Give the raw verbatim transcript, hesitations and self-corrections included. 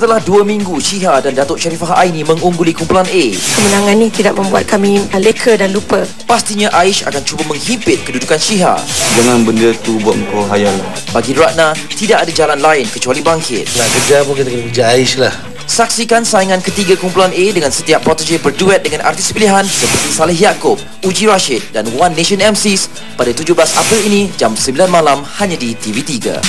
Setelah dua minggu, Syiha dan Dato' Sharifah Aini mengungguli kumpulan A. Kemenangan ini tidak membuat kami leka dan lupa. Pastinya Aish akan cuba menghimpit kedudukan Syiha. Jangan benda tu buat kau hayal. Bagi Ratna, tidak ada jalan lain kecuali bangkit. Nak kejar pun kita kena kejar Aish lah. Saksikan saingan ketiga kumpulan A dengan setiap protege berduet dengan artis pilihan seperti Saleh Yaakob, Uji Rashid dan One Nation M Cs pada tujuh belas April ini jam sembilan malam hanya di T V tiga.